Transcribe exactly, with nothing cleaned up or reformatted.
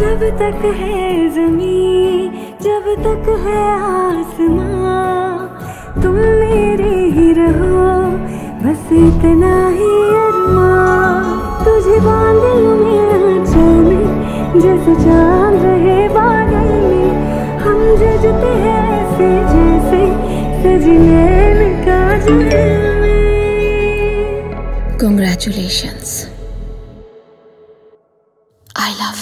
जब तक है जमीन, जब तक है आसमां, तुम मेरे ही रहो, बस इतना ही अरमां। तुझे बांध लूं मैं आँचों में, जैसे चाँद रहे बादल में। हम जजते हैं ऐसे जैसे सजने का जुल्म में। Congratulations, I love you.